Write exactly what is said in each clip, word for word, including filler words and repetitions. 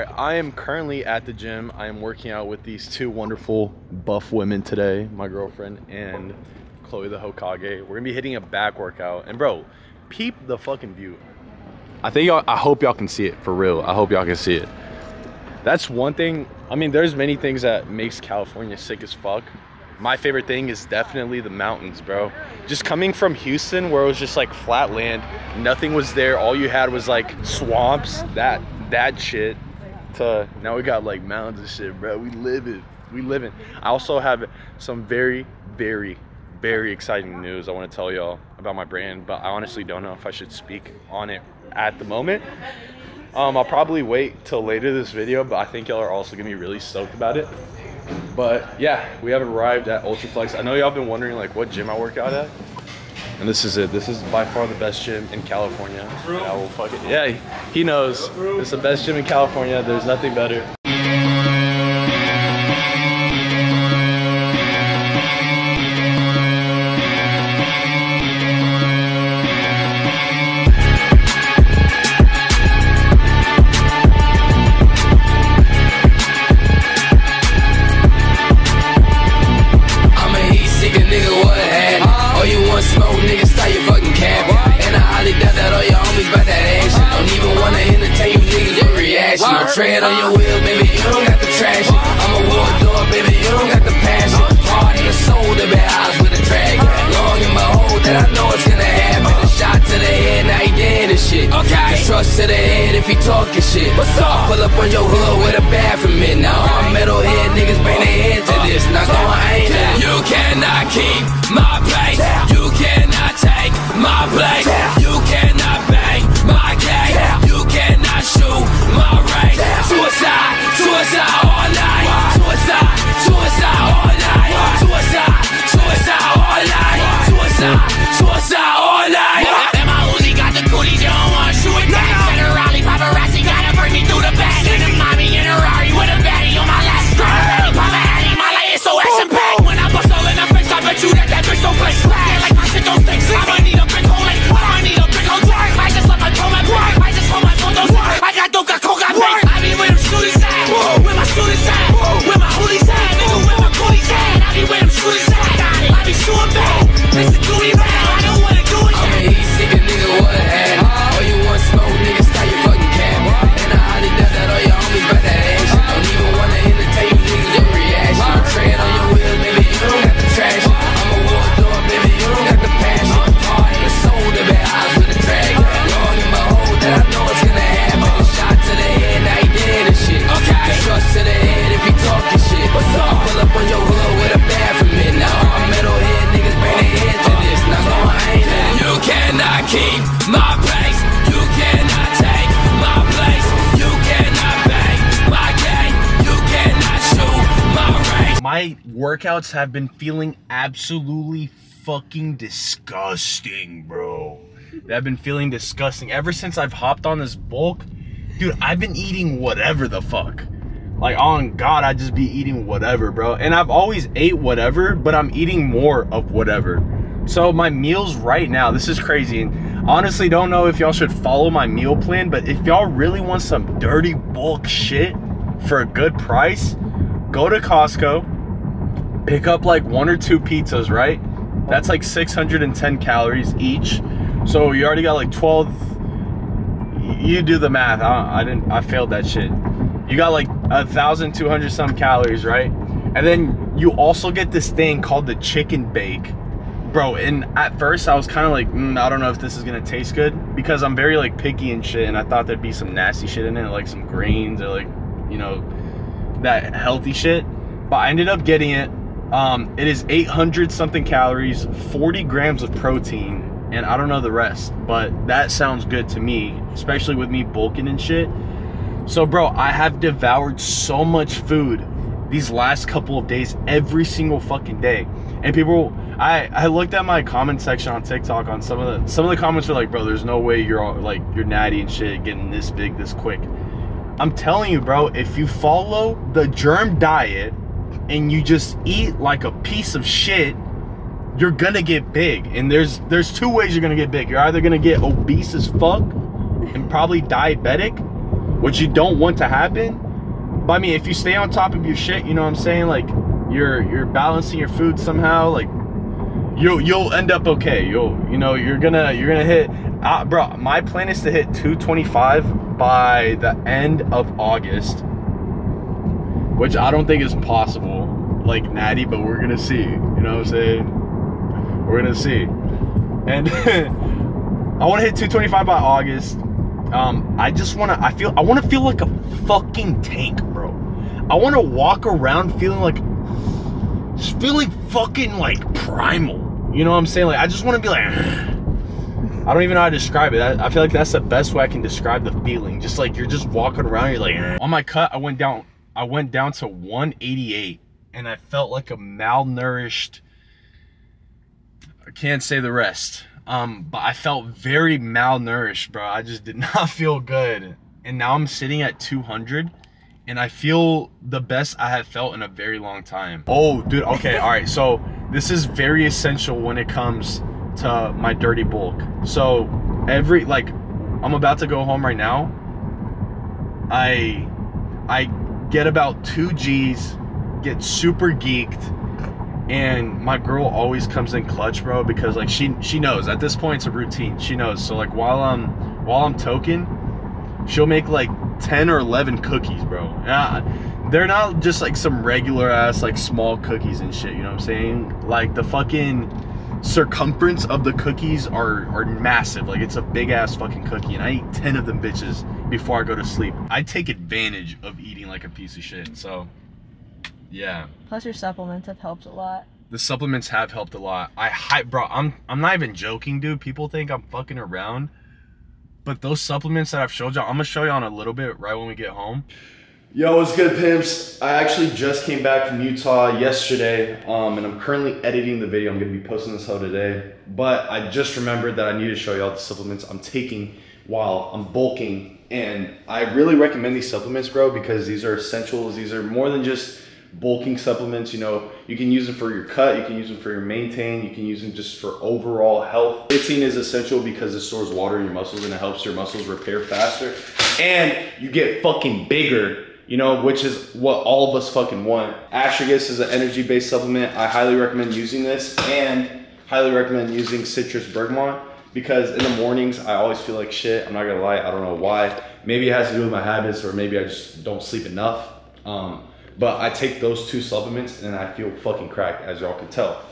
right, I am currently at the gym. I am working out with these two wonderful buff women today, my girlfriend and Chloe the Hokage. We're gonna be hitting a back workout. And bro, peep the fucking view. I think y'all, I hope y'all can see it, for real. I hope y'all can see it. That's one thing. I mean, there's many things that makes California sick as fuck. My favorite thing is definitely the mountains, bro. Just coming from Houston, where it was just like flat land, nothing was there. All you had was like swamps, that that shit. To now we got like mountains and shit, bro. We live it. We live it. I also have some very, very, very exciting news I want to tell y'all about my brand, but I honestly don't know if I should speak on it at the moment. Um, I'll probably wait till later this video, but I think y'all are also gonna be really stoked about it. But yeah, we have arrived at Ultraflex. I know y'all been wondering like what gym I work out at, and this is it. This is by far the best gym in California. And I will fuck it. Yeah, he knows. It's the best gym in California. There's nothing better. Tread on your wheel, baby, you don't got the trash. I'm a war dog, baby, you don't got the passion. Heart and soul to be eyes with a drag. Long in my hole that I know it's gonna happen. A shot to the head, now he dead and shit. Okay. Trust to the head if he talking shit. What's up? Pull up on your hood with a bathroom in. Now all metal head niggas bring their head to this. Now go ain't that. You cannot keep my place. You cannot take my place. You cannot bang my gang. You cannot shoot my right. Suicide, suicide all night. Suicide, suicide all night. Suicide, suicide all night. Suicide, suicide all night. And my Uzi got the cooties, you don't wanna shoot it back. And a Raleigh paparazzi gotta bring me through the back. And a mommy in a Rari with a baddie on my last strap. Papa Addy, my life is so action packed. When I bust all in the face, I bet you that that bitch don't play slack. Yeah, like my shit don't stink. I'ma need a big hole like what? I need a big hole dark. I just let my toe my black. I just hold my phone those work. I got dope, got coke, got work. With my shooters at, with my hoodies at, nigga, with my booties at. I be where them shooters at, got it. I be shooting back, it's a duty round. I don't wanna do it. I'm a heat seeker, nigga, what a hat. All you want smoke, nigga, stop your fucking cap. And I already done that, all your homies about that ass. Don't even wanna entertain you, niggas, your reaction. I'm tread on your wheel, baby, you don't got the trash. I'm a war dog, baby, you don't got the passion. Heart and soul, the bad eyes with a drag. Long in my hole that I know it's gonna happen. Shot to the head, now he dead and shit. Trust to the head if you talking shit. What's up? Pull up on your hood with a bathroom in. Now all metal head niggas bring their head to this. Now so I ain't that. You cannot keep my place. You cannot take my place. You cannot bang my gang. You cannot shoot my rank. My workouts have been feeling absolutely fucking disgusting, bro. They've been feeling disgusting ever since I've hopped on this bulk. Dude, I've been eating whatever the fuck. Like, on God, I just be eating whatever, bro. And I've always ate whatever, but I'm eating more of whatever. So my meals right now, this is crazy. And honestly, don't know if y'all should follow my meal plan, but if y'all really want some dirty bulk shit for a good price, go to Costco, pick up like one or two pizzas, right? That's like six hundred ten calories each. So you already got like twelve, you do the math. I, I didn't, I failed that shit. You got like one thousand two hundred some calories, right? And then you also get this thing called the chicken bake. Bro, and at first I was kind of like, mm, I don't know if this is gonna taste good, because I'm very like picky and shit, and I thought there'd be some nasty shit in it, like some grains or like, you know, that healthy shit. But I ended up getting it. Um, it is eight hundred something calories, forty grams of protein, and I don't know the rest, but that sounds good to me, especially with me bulking and shit. So bro, I have devoured so much food these last couple of days, every single fucking day. And people, I, I looked at my comment section on TikTok on some of the, some of the comments were like, bro, there's no way you're all, like, you're natty and shit getting this big this quick. I'm telling you, bro, if you follow the germ diet and you just eat like a piece of shit, you're gonna get big. And there's, there's two ways you're gonna get big. You're either gonna get obese as fuck and probably diabetic, what you don't want to happen. But I mean, if you stay on top of your shit, you know what I'm saying? Like, you're you're balancing your food somehow. Like, you'll you'll end up okay. You'll you know you're gonna you're gonna hit. Uh, bro, my plan is to hit two twenty-five by the end of August, which I don't think is possible, like natty, but we're gonna see. You know what I'm saying? We're gonna see. And I want to hit two twenty-five by August. Um, I just want to, I feel, I want to feel like a fucking tank, bro. I want to walk around feeling like, just feeling fucking like primal. You know what I'm saying? Like, I just want to be like, I don't even know how to describe it. I, I feel like that's the best way I can describe the feeling. Just like, you're just walking around, you're like, on my cut, I went down, I went down to one eighty-eight and I felt like a malnourished, I can't say the rest. Um, but I felt very malnourished, bro. I just did not feel good. And now I'm sitting at two hundred and I feel the best I have felt in a very long time. Oh, dude. Okay. All right. So this is very essential when it comes to my dirty bulk. So every, like, I'm about to go home right now. I, I get about two G's, get super geeked. And my girl always comes in clutch, bro, because like she she knows at this point it's a routine. She knows. So like while I'm while I'm toking, she'll make like ten or eleven cookies, bro. And I, they're not just like some regular ass like small cookies and shit. You know what I'm saying? Like the fucking circumference of the cookies are are massive. Like it's a big ass fucking cookie, and I eat ten of them bitches before I go to sleep. I take advantage of eating like a piece of shit. So. Yeah. Plus your supplements have helped a lot. The supplements have helped a lot. I hype, bro. I'm I'm not even joking, dude. People think I'm fucking around, but those supplements that I've showed y'all, I'm gonna show y'all in a little bit right when we get home. Yo, what's good, pimps? I actually just came back from Utah yesterday, um, and I'm currently editing the video. I'm gonna be posting this out today, but I just remembered that I need to show y'all the supplements I'm taking while I'm bulking, and I really recommend these supplements, bro, because these are essentials. These are more than just bulking supplements. You know, you can use them for your cut, you can use them for your maintain, you can use them just for overall health. Creatine is essential because it stores water in your muscles and it helps your muscles repair faster, and you get fucking bigger, you know, which is what all of us fucking want. Astrogus is an energy based supplement. I highly recommend using this, and highly recommend using citrus bergamot, because in the mornings I always feel like shit. I'm not gonna lie, I don't know why. Maybe it has to do with my habits, or maybe I just don't sleep enough. um But I take those two supplements and I feel fucking cracked, as y'all can tell.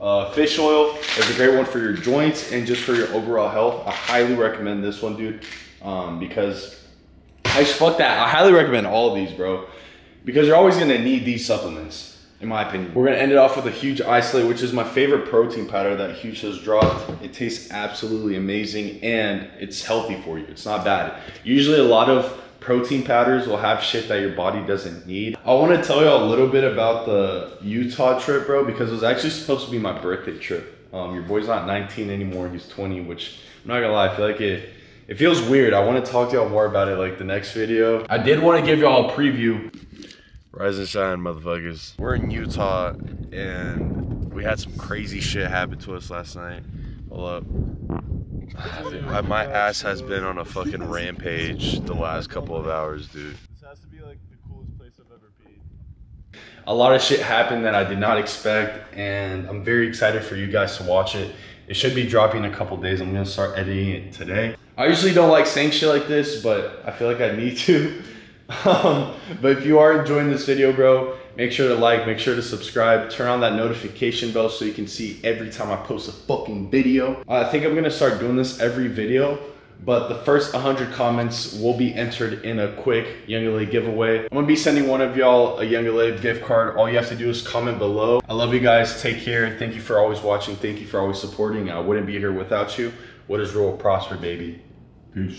Uh, fish oil is a great one for your joints and just for your overall health. I highly recommend this one, dude, um, because I just fuck that. I highly recommend all of these, bro, because you're always gonna need these supplements, in my opinion. We're gonna end it off with a HUGE isolate, which is my favorite protein powder that HUGE has dropped. It tastes absolutely amazing and it's healthy for you. It's not bad. Usually a lot of protein powders will have shit that your body doesn't need. I want to tell y'all a little bit about the Utah trip, bro, because it was actually supposed to be my birthday trip. Um, your boy's not nineteen anymore, he's twenty, which I'm not gonna lie, I feel like it, it feels weird. I want to talk to y'all more about it like the next video. I did want to give y'all a preview. Rise and shine, motherfuckers. We're in Utah and we had some crazy shit happen to us last night. Hold up. Dude, my ass has been on a fucking rampage the last couple of hours, dude. This has to be like the coolest place I've ever been. A lot of shit happened that I did not expect, and I'm very excited for you guys to watch it. It should be dropping in a couple days. I'm gonna start editing it today. I usually don't like saying shit like this, but I feel like I need to. Um, but if you are enjoying this video, bro, make sure to like, make sure to subscribe, turn on that notification bell so you can see every time I post a fucking video. I think I'm gonna start doing this every video, but the first one hundred comments will be entered in a quick YoungLa giveaway. I'm gonna be sending one of y'all a YoungLa gift card. All you have to do is comment below. I love you guys, take care, thank you for always watching, thank you for always supporting. I wouldn't be here without you. What is real? Prosper, baby. Peace.